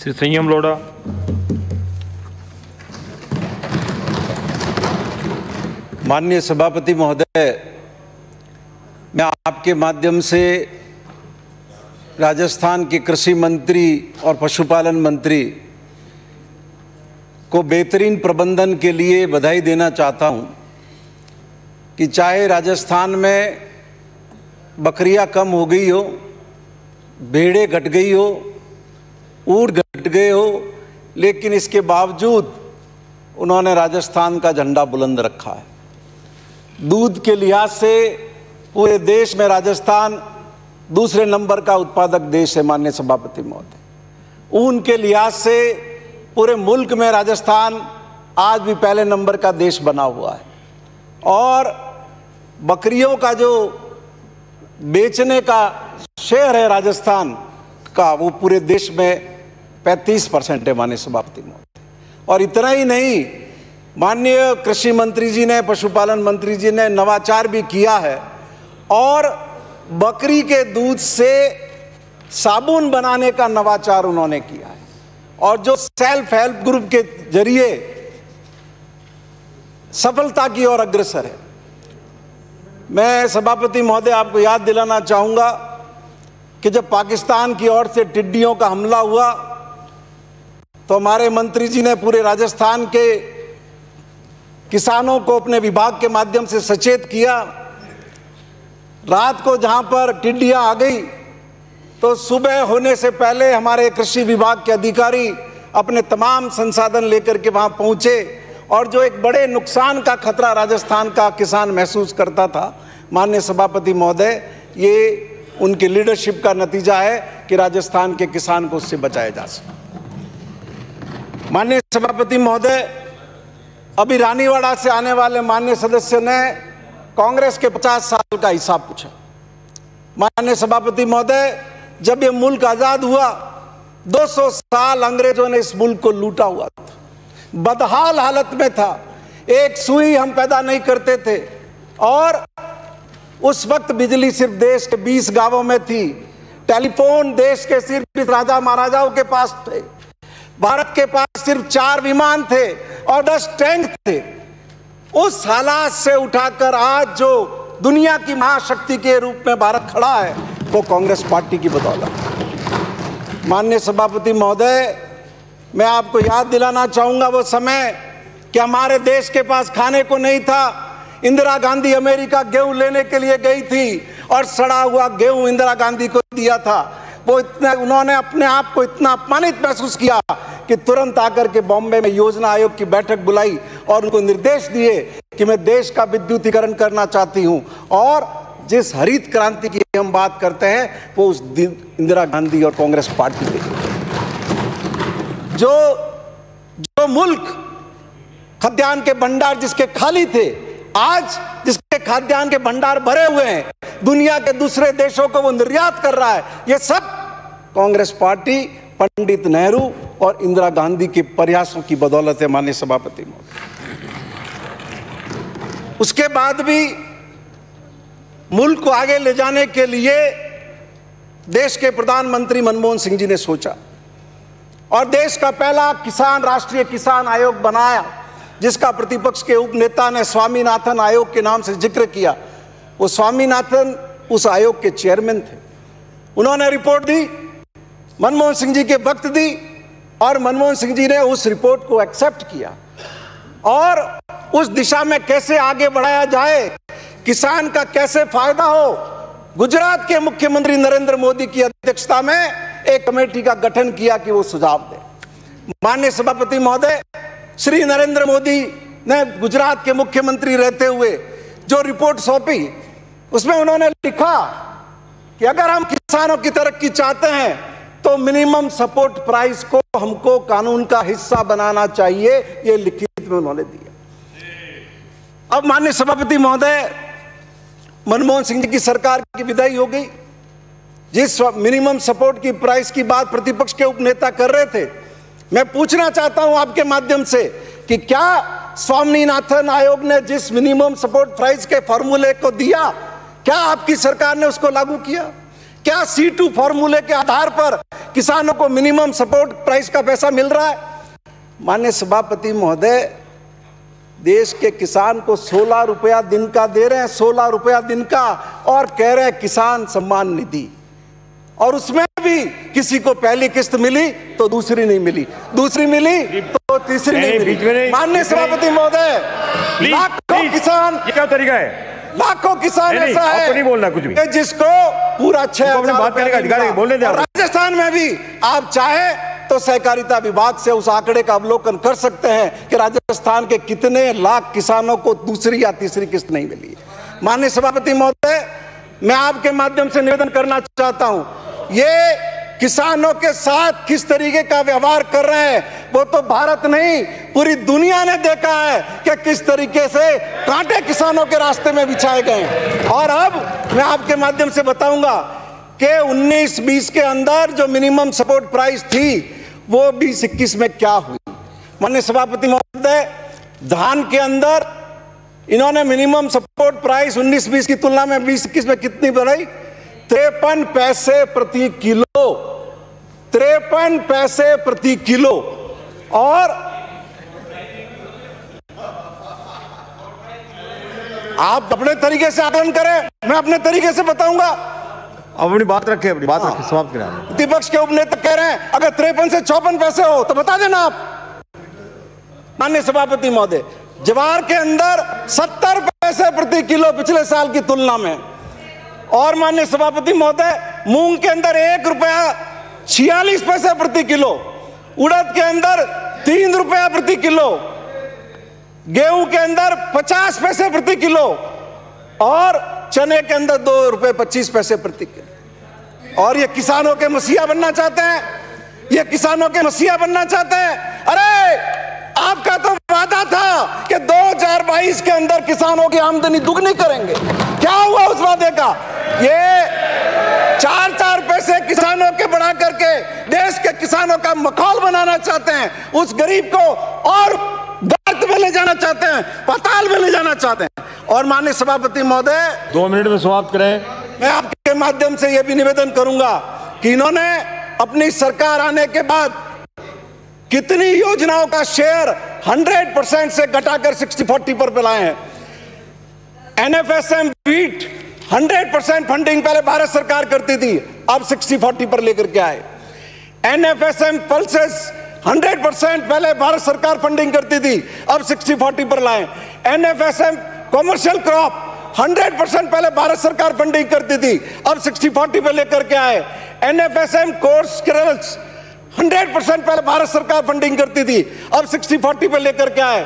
श्री संयम लोढ़ा, माननीय सभापति महोदय, मैं आपके माध्यम से राजस्थान के कृषि मंत्री और पशुपालन मंत्री को बेहतरीन प्रबंधन के लिए बधाई देना चाहता हूँ कि चाहे राजस्थान में बकरियाँ कम हो गई हो, भेड़े घट गई हो, ऊँट घट गए हो, लेकिन इसके बावजूद उन्होंने राजस्थान का झंडा बुलंद रखा है। दूध के लिहाज से पूरे देश में राजस्थान दूसरे नंबर का उत्पादक देश है माननीय सभापति महोदय। ऊन के लिहाज से पूरे मुल्क में राजस्थान आज भी पहले नंबर का देश बना हुआ है, और बकरियों का जो बेचने का शेयर है राजस्थान का, वो पूरे देश में 35% है माननीय सभापति महोदय। और इतना ही नहीं, माननीय कृषि मंत्री जी ने, पशुपालन मंत्री जी ने नवाचार भी किया है और बकरी के दूध से साबुन बनाने का नवाचार उन्होंने किया है। और जो सेल्फ हेल्प ग्रुप के जरिए सफलता की ओर अग्रसर है। मैं सभापति महोदय आपको याद दिलाना चाहूँगा कि जब पाकिस्तान की ओर से टिड्डियों का हमला हुआ तो हमारे मंत्री जी ने पूरे राजस्थान के किसानों को अपने विभाग के माध्यम से सचेत किया। रात को जहाँ पर टिड्डियाँ आ गई तो सुबह होने से पहले हमारे कृषि विभाग के अधिकारी अपने तमाम संसाधन लेकर के वहाँ पहुँचे, और जो एक बड़े नुकसान का खतरा राजस्थान का किसान महसूस करता था, माननीय सभापति महोदय, ये उनकी लीडरशिप का नतीजा है कि राजस्थान के किसान को उससे बचाया जा सके। माननीय सभापति महोदय, अभी रानीवाड़ा से आने वाले माननीय सदस्य ने कांग्रेस के 50 साल का हिसाब पूछा। माननीय सभापति महोदय, जब ये मुल्क आज़ाद हुआ, 200 साल अंग्रेजों ने इस मुल्क को लूटा हुआ था, बदहाल हालत में था, एक सुई हम पैदा नहीं करते थे, और उस वक्त बिजली सिर्फ देश के 20 गांवों में थी, टेलीफोन देश के सिर्फ राजा महाराजाओं के पास थे, भारत के पास सिर्फ 4 विमान थे और 10 टैंक थे। उस हालात से उठाकर आज जो दुनिया की महाशक्ति के रूप में भारत खड़ा है, वो कांग्रेस पार्टी की बदौलत। माननीय सभापति महोदय, मैं आपको याद दिलाना चाहूँगा वो समय कि हमारे देश के पास खाने को नहीं था। इंदिरा गांधी अमेरिका गेहूं लेने के लिए गई थी और सड़ा हुआ गेहूं इंदिरा गांधी को दिया था। वो इतना, उन्होंने अपने आप को इतना अपमानित महसूस किया कि तुरंत आकर के बॉम्बे में योजना आयोग की बैठक बुलाई और उनको निर्देश दिए कि मैं देश का विद्युतीकरण करना चाहती हूँ। और जिस हरित क्रांति की हम बात करते हैं, वो उस दिन इंदिरा गांधी और कांग्रेस पार्टी ने जो मुल्क खाद्यान्न के भंडार जिसके खाली थे, आज जिसके खाद्यान्न के भंडार भरे हुए हैं, दुनिया के दूसरे देशों को वो निर्यात कर रहा है, ये सब कांग्रेस पार्टी, पंडित नेहरू और इंदिरा गांधी के प्रयासों की बदौलत है माननीय सभापति महोदय। उसके बाद भी मुल्क को आगे ले जाने के लिए देश के प्रधानमंत्री मनमोहन सिंह जी ने सोचा और देश का पहला किसान राष्ट्रीय किसान आयोग बनाया, जिसका प्रतिपक्ष के उपनेता ने स्वामीनाथन आयोग के नाम से जिक्र किया। वो स्वामीनाथन उस आयोग के चेयरमैन थे। उन्होंने रिपोर्ट दी, मनमोहन सिंह जी के वक्त दी, और मनमोहन सिंह जी ने उस रिपोर्ट को एक्सेप्ट किया और उस दिशा में कैसे आगे बढ़ाया जाए, किसान का कैसे फायदा हो, गुजरात के मुख्यमंत्री नरेंद्र मोदी की अध्यक्षता में एक कमेटी का गठन किया कि वो सुझाव दे। माननीय सभापति महोदय, श्री नरेंद्र मोदी ने गुजरात के मुख्यमंत्री रहते हुए जो रिपोर्ट सौंपी, उसमें उन्होंने लिखा कि अगर हम किसानों की तरक्की चाहते हैं तो मिनिमम सपोर्ट प्राइस को हमको कानून का हिस्सा बनाना चाहिए, ये लिखित में उन्होंने दिया। अब माननीय सभापति महोदय, मनमोहन सिंह जी की सरकार की विदाई हो गई। जिस मिनिमम सपोर्ट की प्राइस की बात प्रतिपक्ष के उपनेता कर रहे थे, मैं पूछना चाहता हूं आपके माध्यम से कि क्या स्वामीनाथन आयोग ने जिस मिनिमम सपोर्ट प्राइस के फॉर्मूले को दिया, क्या आपकी सरकार ने उसको लागू किया? क्या C2 फॉर्मूले के आधार पर किसानों को मिनिमम सपोर्ट प्राइस का पैसा मिल रहा है? माननीय सभापति महोदय, देश के किसान को 16 रुपया दिन का दे रहे हैं, 16 रुपया दिन का, और कह रहे हैं किसान सम्मान निधि, और उसमें भी किसी को पहली किस्त मिली तो दूसरी नहीं मिली, दूसरी मिली तो तीसरी नहीं मिली। माननीय सभापति महोदय, लाखों किसान, क्या तरीका है, लाखों किसान ऐसा है नहीं बोलना कुछ भी, जिसको पूरा 6,000 बोलने दे। राजस्थान में भी आप चाहे तो सहकारिता विभाग से उस आंकड़े का अवलोकन कर सकते हैं कि राजस्थान के कितने लाख किसानों को दूसरी या तीसरी किस्त नहीं मिली। माननीय सभापति महोदय, मैं आपके माध्यम से निवेदन करना चाहता हूं, ये किसानों के साथ किस तरीके का व्यवहार कर रहे हैं वो तो भारत नहीं पूरी दुनिया ने देखा है कि किस तरीके से कांटे किसानों के रास्ते में बिछाए गए हैं। और अब मैं आपके माध्यम से बताऊंगा कि 19-20 के अंदर जो मिनिमम सपोर्ट प्राइस थी वो 20-21 में क्या हुई। माननीय सभापति महोदय, धान के अंदर इन्होंने मिनिमम सपोर्ट प्राइस 19-20 की तुलना में 20-21 में कितनी बढ़ाई? 53 पैसे प्रति किलो, 53 पैसे प्रति किलो। और आप अपने तरीके से आकलन करें, मैं अपने तरीके से बताऊंगा। अपनी बात रखें, अपनी बात रखें, समाप्त करें। विपक्ष के उपनेता कह रहे हैं अगर 53 से 54 पैसे हो तो बता देना आप। माननीय सभापति महोदय, ज्वार के अंदर 70 पैसे प्रति किलो पिछले साल की तुलना में, और माननीय सभापति महोदय, मूंग के अंदर 1 रुपया 46 पैसे प्रति किलो, उड़द के अंदर 3 रुपया प्रति किलो, गेहूं के अंदर 50 पैसे प्रति किलो, और चने के अंदर 2 रुपये 25 पैसे प्रति किलो। और ये किसानों के मसीहा बनना चाहते हैं, ये किसानों के मसीहा बनना चाहते हैं। अरे आपका तो वादा था कि 2022 के अंदर किसानों की आमदनी दुगनी करेंगे, क्या हुआ उस वादे का? ये 4-4 पैसे किसानों के बढ़ा करके देश के किसानों का मखौल बनाना चाहते हैं, उस गरीब को और गर्त में ले जाना चाहते हैं, पाताल में ले जाना चाहते हैं। और माननीय सभापति महोदय, 2 मिनट में समाप्त करें। मैं आपके माध्यम से यह भी निवेदन करूंगा कि इन्होंने अपनी सरकार आने के बाद कितनी योजनाओं का शेयर 100% से घटाकर 60-40 पर लाए हैं। NFSM बीट 100% फंडिंग पहले भारत सरकार करती थी, अब 60-40 पर लेकर के आए। NFSM पल्सेस 100% पहले भारत सरकार फंडिंग करती थी, अब 60-40 पर लाए। NFSM कॉमर्शियल क्रॉप 100% पहले भारत सरकार फंडिंग करती थी, अब 60-40 पर लेकर के आए। NFSM कोर्स केरल्स 100% पहले भारत सरकार फंडिंग करती थी, अब 60-40 पे लेकर के आए।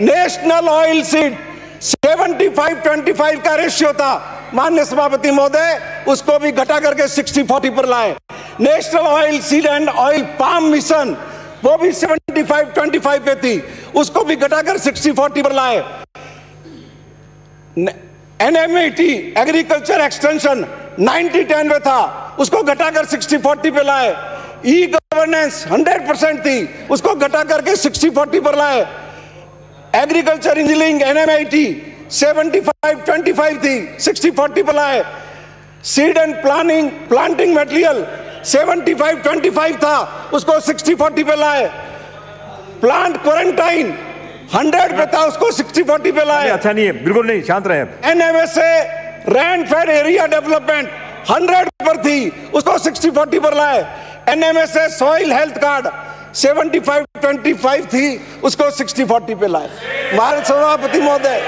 नेशनल ऑयल सीड 75-25 का रेशियो था, माननीय सभापति महोदय उसको भी घटा करके 60-40 पर लाए। National oil seed and oil palm mission वो भी 75-25 पे थी, उसको भी घटाकर 60-40 पर लाए। NMET एग्रीकल्चर एक्सटेंशन 90-10 पे था, उसको घटाकर 60-40 पे लाए। E-गवर्नेंस 100% थी, उसको घटा करके 60-40 पर लाए। एग्रीकल्चर इंजीनियरिंग NMIT 75-25 थी, 60-40 पर लाए। सीड एंड प्लांटिंग मटेरियल 75-25 था, उसको 60-40 पर लाए। प्लांट क्वारंटाइन 100 पे था, उसको 60-40 पे लाए। अच्छा नहीं है, बिल्कुल नहीं, शांत रहे। NMSA rainfed area development 100 पर थी, उसको 60-40 पर लाए। NMSA सॉइल हेल्थ कार्ड 75-25 थी, उसको 60-40 पे लाए। भारत सभापति महोदय,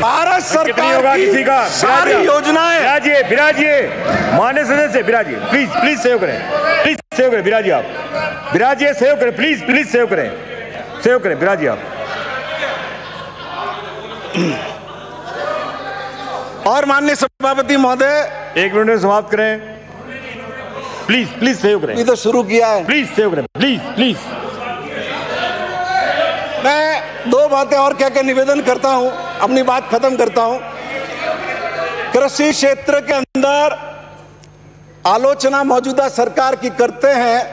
भारत सरकार की सारी योजनाएं, बिराजिए माननीय सदस्य, बिराजिए प्लीज, प्लीज सेव करें, प्लीज सेव करें, बिराजिए आप, बिराजिए सेव करें, प्लीज प्लीज सेव करें, सेव करें, बिराजिए आप। और माननीय सभापति महोदय, 1 मिनट में समाप्त करें, प्लीज प्लीज सेव करें, ये तो शुरू किया है, प्लीज सेव करें, प्लीज प्लीज। मैं 2 बातें और क्या क्या निवेदन करता हूं, अपनी बात खत्म करता हूं। कृषि क्षेत्र के अंदर आलोचना मौजूदा सरकार की करते हैं,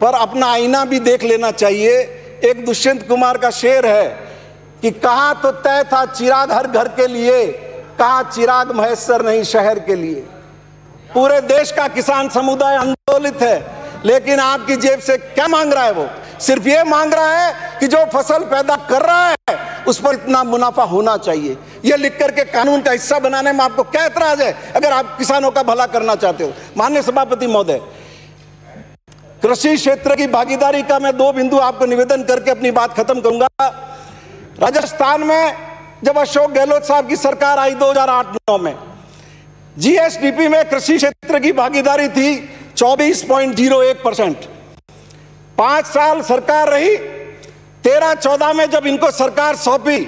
पर अपना आईना भी देख लेना चाहिए। एक दुष्यंत कुमार का शेर है कि कहां तो तय था चिराग हर घर के लिए, कहां चिराग महेश्वर नहीं शहर के लिए। पूरे देश का किसान समुदाय आंदोलित है, लेकिन आपकी जेब से क्या मांग रहा है? वो सिर्फ ये मांग रहा है कि जो फसल पैदा कर रहा है उस पर इतना मुनाफा होना चाहिए। ये लिख करके कानून का हिस्सा बनाने में आपको क्या एतराज है? अगर आप किसानों का भला करना चाहते हो। माननीय सभापति महोदय, कृषि क्षेत्र की भागीदारी का मैं दो बिंदु आपको निवेदन करके अपनी बात खत्म करूंगा। राजस्थान में जब अशोक गहलोत साहब की सरकार आई 2008-09 में, जीएसडीपी में कृषि क्षेत्र की भागीदारी थी 24.01%। 5 साल सरकार रही, 13-14 में जब इनको सरकार सौंपी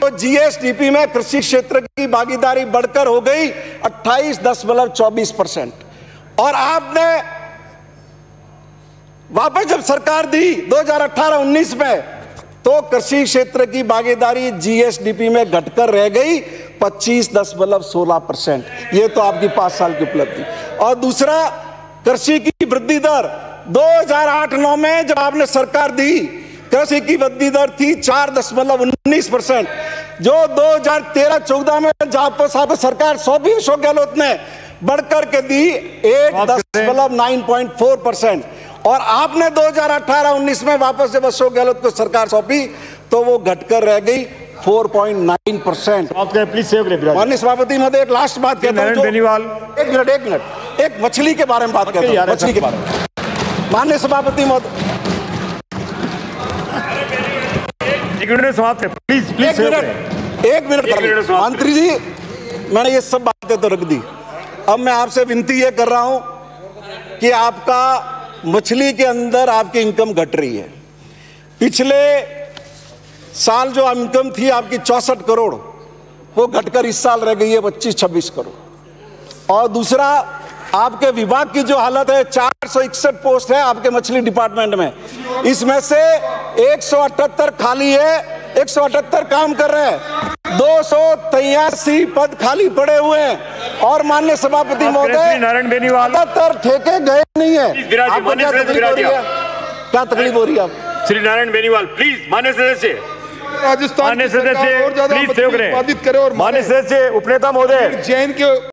तो जीएसडीपी में कृषि क्षेत्र की भागीदारी बढ़कर हो गई 28.24%। और आपने वापस जब सरकार दी 2018-19 में तो कृषि क्षेत्र की भागीदारी जीएसडीपी में घटकर रह गई 25.16%। ये तो आपकी 5 साल की उपलब्धि। और दूसरा, कृषि की वृद्धि दर 2008-09 में जब आपने सरकार दी, कृषि की वृद्धि दर थी 4.19%। जो 2013-14 में जब आप सरकार सौंपी अशोक गहलोत ने, बढ़कर के दी 8.94%। और आपने 2018-19 में वापस जब अशोक गहलोत को सरकार सौंपी तो वो घटकर रह गई 4.9%। माननीय सभापति महोदय, एक लास्ट बात कहता हूं। नारायण बेनीवाल, एक मिनट, मछली के बारे में बात करते हैं, मछली के बारे में। माननीय सभापति महोदय, एक मिनट समाप्त है, प्लीज प्लीज एक मिनट। मंत्री जी, मैंने ये सब बातें तो रख दी, अब मैं आपसे विनती ये कर रहा हूं कि आपका मछली के अंदर आपकी इनकम घट रही है। पिछले साल जो इनकम थी आपकी 64 करोड़, वो घटकर इस साल रह गई है 25-26 करोड़। और दूसरा, आपके विभाग की जो हालत है, 461 पोस्ट है आपके मछली डिपार्टमेंट में, इसमें से 178 खाली है, 178 काम कर रहे हैं, 283 पद खाली पड़े हुए हैं। और माननीय सभापति महोदय, नारायण बेनीवाल, 77 ठेके गए नहीं है। आपको क्या तकलीफ हो रही है? आप श्री नारायण बेनीवाल, प्लीज माननीय सदस्य, राजस्थान माननीय सदस्य, प्लीज सेव करें। माननीय सदस्य, उपनेता महोदय, जैन के